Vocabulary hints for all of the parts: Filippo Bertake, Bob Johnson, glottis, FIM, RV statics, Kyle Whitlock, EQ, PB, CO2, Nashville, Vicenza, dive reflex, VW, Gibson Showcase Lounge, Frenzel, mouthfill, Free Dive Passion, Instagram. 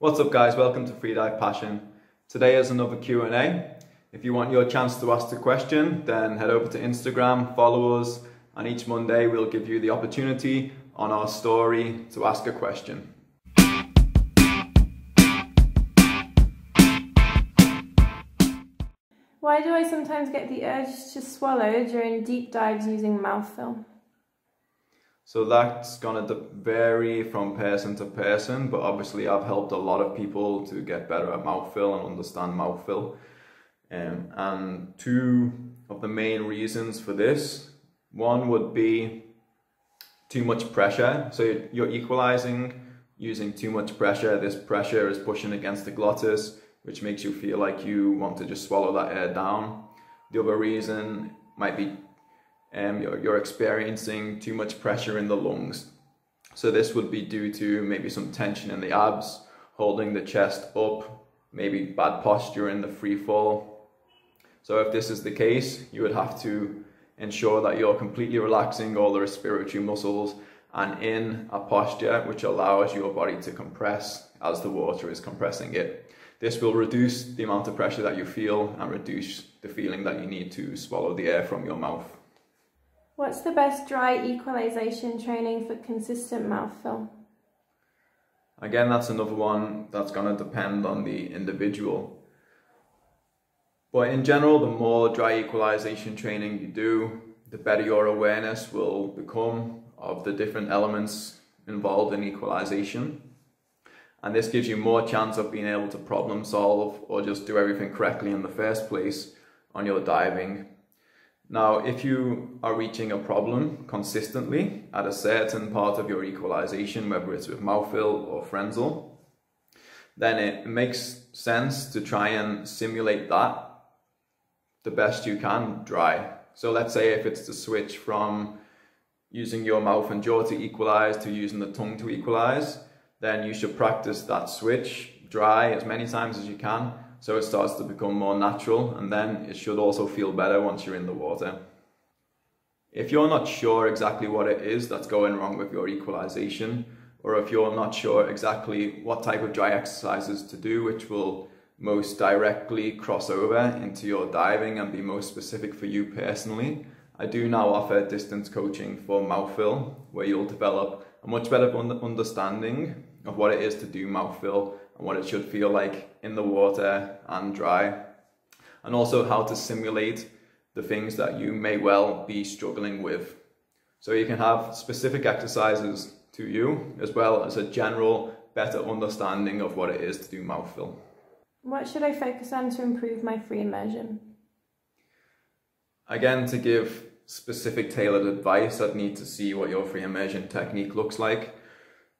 What's up guys, welcome to Free Dive Passion. Today is another Q&A. If you want your chance to ask the question, then head over to Instagram, follow us, and each Monday we'll give you the opportunity on our story to ask a question. Why do I sometimes get the urge to swallow during deep dives using mouthfeel? So that's going to vary from person to person, but obviously I've helped a lot of people to get better at mouthfeel and understand mouthfeel. And two of the main reasons for this, one would be too much pressure. So you're equalizing using too much pressure. This pressure is pushing against the glottis, which makes you feel like you want to just swallow that air down. The other reason might be you're experiencing too much pressure in the lungs. So this would be due to maybe some tension in the abs, holding the chest up, maybe bad posture in the free fall. So if this is the case, you would have to ensure that you're completely relaxing all the respiratory muscles and in a posture which allows your body to compress as the water is compressing it. This will reduce the amount of pressure that you feel and reduce the feeling that you need to swallow the air from your mouth. What's the best dry equalization training for consistent mouthfeel? Again, that's another one that's going to depend on the individual. But in general, the more dry equalization training you do, the better your awareness will become of the different elements involved in equalization. And this gives you more chance of being able to problem solve or just do everything correctly in the first place on your diving. Now, if you are reaching a problem consistently at a certain part of your equalization, whether it's with mouthfeel or Frenzel, then it makes sense to try and simulate that the best you can dry. So let's say if it's to switch from using your mouth and jaw to equalize to using the tongue to equalize, then you should practice that switch dry as many times as you can, so it starts to become more natural, and then it should also feel better once you're in the water. If you're not sure exactly what it is that's going wrong with your equalization, or if you're not sure exactly what type of dry exercises to do which will most directly cross over into your diving and be most specific for you personally, I do now offer distance coaching for mouthfeel, where you'll develop a much better understanding of what it is to do mouthfeel and what it should feel like in the water and dry, and also how to simulate the things that you may well be struggling with. So you can have specific exercises to you as well as a general better understanding of what it is to do mouthfeel. What should I focus on to improve my free immersion? Again, to give specific tailored advice, I'd need to see what your free immersion technique looks like.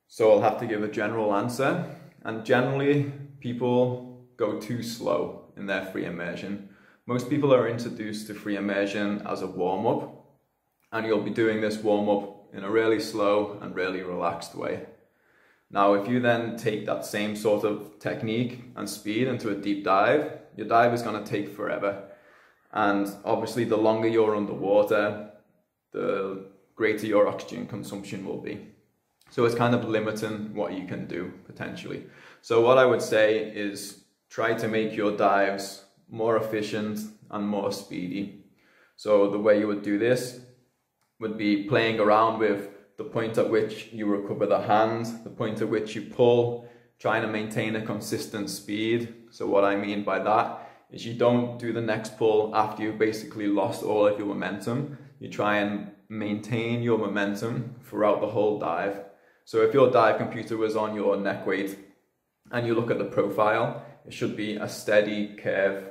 So I'll have to give a general answer. And generally, people go too slow in their free immersion. Most people are introduced to free immersion as a warm-up, and you'll be doing this warm-up in a really slow and really relaxed way. Now, if you then take that same sort of technique and speed into a deep dive, your dive is going to take forever. And obviously, the longer you're underwater, the greater your oxygen consumption will be. So it's kind of limiting what you can do potentially. So what I would say is try to make your dives more efficient and more speedy. So the way you would do this would be playing around with the point at which you recover the hand, the point at which you pull, trying to maintain a consistent speed. So what I mean by that is you don't do the next pull after you've basically lost all of your momentum. You try and maintain your momentum throughout the whole dive. So if your dive computer was on your neck weight and you look at the profile, it should be a steady curve.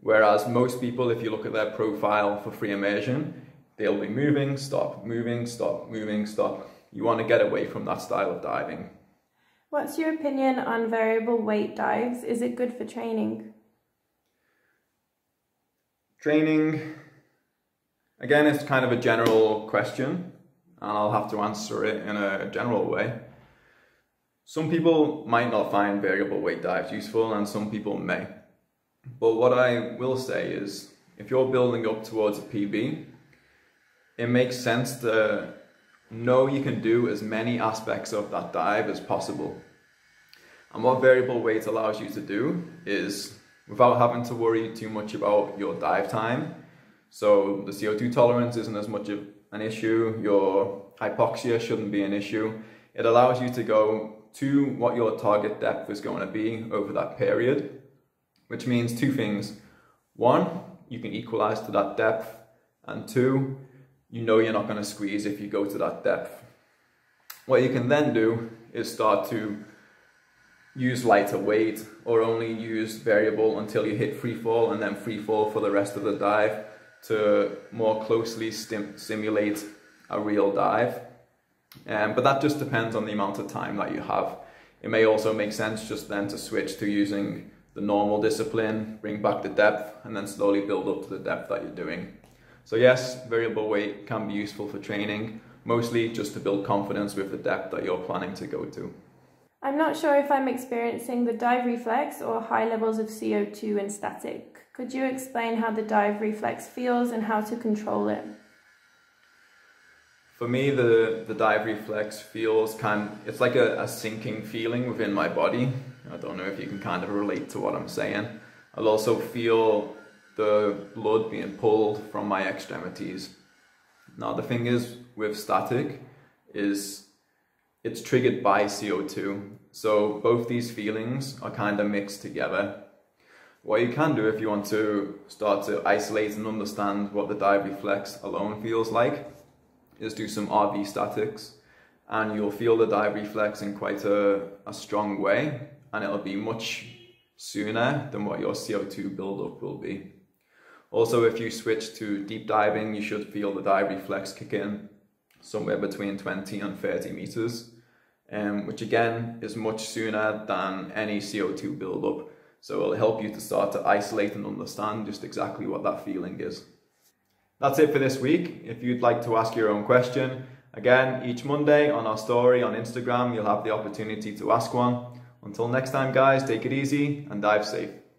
Whereas most people, if you look at their profile for free immersion, they'll be moving, stop, moving, stop, moving, stop. You want to get away from that style of diving. What's your opinion on variable weight dives? Is it good for training? Training, again, it's kind of a general question, and I'll have to answer it in a general way. Some people might not find variable weight dives useful, and some people may. But what I will say is, if you're building up towards a PB, it makes sense to know you can do as many aspects of that dive as possible. And what variable weight allows you to do is without having to worry too much about your dive time. So the CO2 tolerance isn't as much of an issue, your hypoxia shouldn't be an issue. It allows you to go to what your target depth is going to be over that period, which means two things. One, you can equalize to that depth, and two, you know you're not going to squeeze if you go to that depth. What you can then do is start to use lighter weight or only use variable until you hit free fall, and then free fall for the rest of the dive to more closely simulate a real dive. But that just depends on the amount of time that you have. It may also make sense just then to switch to using the normal discipline, bring back the depth, and then slowly build up to the depth that you're doing. So yes, variable weight can be useful for training, mostly just to build confidence with the depth that you're planning to go to. I'm not sure if I'm experiencing the dive reflex or high levels of CO2 in static. Could you explain how the dive reflex feels and how to control it? For me, the dive reflex feels it's like a sinking feeling within my body. I don't know if you can kind of relate to what I'm saying. I'll also feel the blood being pulled from my extremities. Now the thing is with static is it's triggered by CO2. So both these feelings are kind of mixed together. What you can do if you want to start to isolate and understand what the dive reflex alone feels like is do some RV statics, and you'll feel the dive reflex in quite a strong way, and it'll be much sooner than what your CO2 buildup will be. Also, if you switch to deep diving, you should feel the dive reflex kick in somewhere between 20 and 30 meters, which again is much sooner than any CO2 buildup. So it'll help you to start to isolate and understand just exactly what that feeling is. That's it for this week. If you'd like to ask your own question, again, each Monday on our story on Instagram, you'll have the opportunity to ask one. Until next time, guys, take it easy and dive safe.